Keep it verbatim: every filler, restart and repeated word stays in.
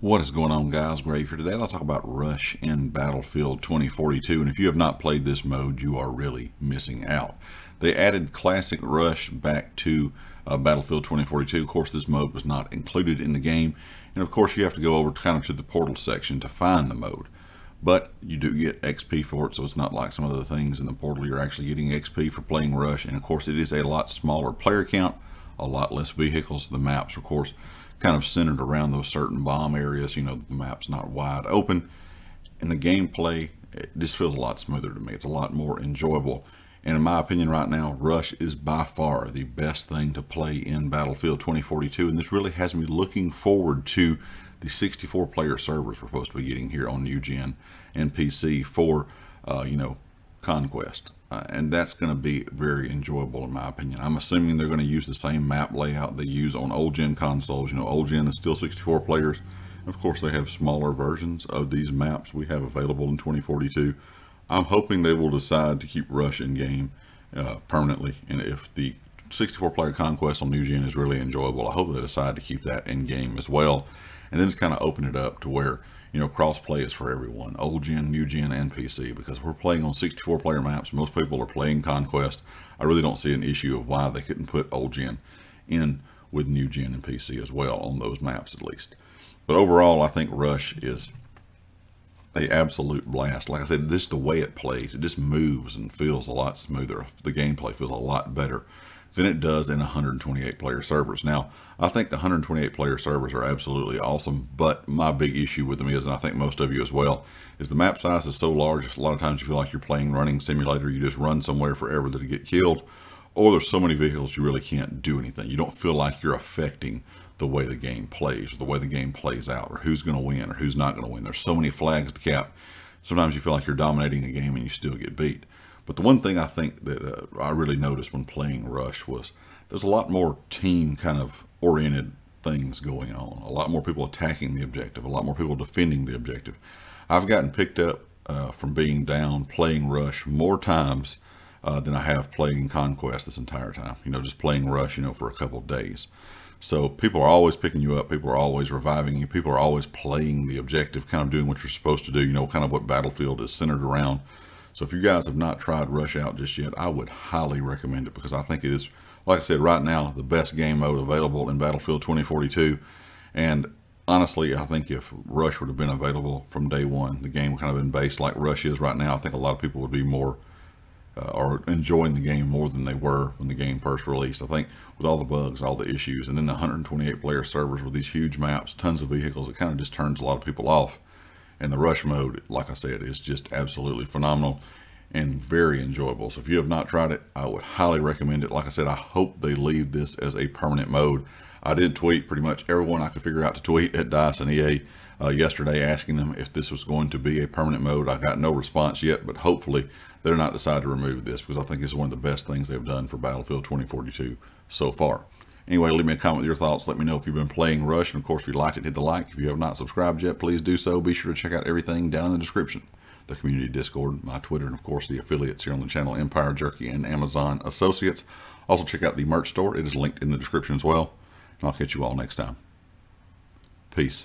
What is going on, guys? Grave here. Today I'll talk about Rush in Battlefield twenty forty-two, and if you have not played this mode, you are really missing out. They added classic Rush back to uh, Battlefield twenty forty-two. Of course, this mode was not included in the game, and of course you have to go over kind of to the portal section to find the mode, but you do get X P for it, so it's not like some of the things in the portal. You're actually getting X P for playing Rush, and of course it is a lot smaller player count, a lot less vehicles. The maps, of course, kind of centered around those certain bomb areas. You know, the map's not wide open, and the gameplay, it just feels a lot smoother to me. It's a lot more enjoyable, and in my opinion right now, Rush is by far the best thing to play in Battlefield twenty forty-two, and this really has me looking forward to the sixty-four player servers we're supposed to be getting here on new gen and P C for uh, you know, Conquest. Uh, and that's going to be very enjoyable in my opinion. I'm assuming they're going to use the same map layout they use on old gen consoles. You know, old gen is still sixty-four players. Of course, they have smaller versions of these maps we have available in twenty forty-two. I'm hoping they will decide to keep Rush in game uh, permanently. And if the sixty-four player Conquest on new gen is really enjoyable, I hope they decide to keep that in game as well. And then just kind of open it up to where, you know, cross play is for everyone, old gen, new gen, and P C, because we're playing on sixty-four player maps. Most people are playing Conquest. I really don't see an issue of why they couldn't put old gen in with new gen and P C as well on those maps, at least. But overall, I think Rush is a absolute blast. Like I said, just the way it plays, it just moves and feels a lot smoother. The gameplay feels a lot better than it does in one hundred twenty-eight player servers. Now, I think the one hundred twenty-eight player servers are absolutely awesome, but my big issue with them is, and I think most of you as well, is the map size is so large. A lot of times you feel like you're playing running simulator. You just run somewhere forever that you get killed, or there's so many vehicles you really can't do anything. You don't feel like you're affecting the way the game plays, or the way the game plays out, or who's gonna win or who's not gonna win. There's so many flags to cap. Sometimes you feel like you're dominating the game and you still get beat. But the one thing I think that uh, I really noticed when playing Rush was there's a lot more team kind of oriented things going on. A lot more people attacking the objective, a lot more people defending the objective. I've gotten picked up uh, from being down playing Rush more times uh, than I have playing Conquest this entire time. You know, just playing Rush, you know, for a couple of days. So people are always picking you up. People are always reviving you. People are always playing the objective, kind of doing what you're supposed to do, you know, kind of what Battlefield is centered around. So if you guys have not tried Rush out just yet, I would highly recommend it, because I think it is, like I said, right now, the best game mode available in Battlefield twenty forty-two. And honestly, I think if Rush would have been available from day one, the game would kind of been based like Rush is right now, I think a lot of people would be more uh, or enjoying the game more than they were when the game first released. I think with all the bugs, all the issues, and then the one hundred twenty-eight player servers with these huge maps, tons of vehicles, it kind of just turns a lot of people off. And the Rush mode, like I said, is just absolutely phenomenal and very enjoyable. So if you have not tried it, I would highly recommend it. Like I said, I hope they leave this as a permanent mode. I did tweet pretty much everyone I could figure out to tweet at DICE and E A uh, yesterday, asking them if this was going to be a permanent mode. I got no response yet, but hopefully they're not decided to remove this, because I think it's one of the best things they've done for Battlefield twenty forty-two so far. Anyway, leave me a comment with your thoughts. Let me know if you've been playing Rush. And of course, if you liked it, hit the like. If you have not subscribed yet, please do so. Be sure to check out everything down in the description. The community Discord, my Twitter, and of course, the affiliates here on the channel, Empire Jerky and Amazon Associates. Also, check out the merch store. It is linked in the description as well. And I'll catch you all next time. Peace.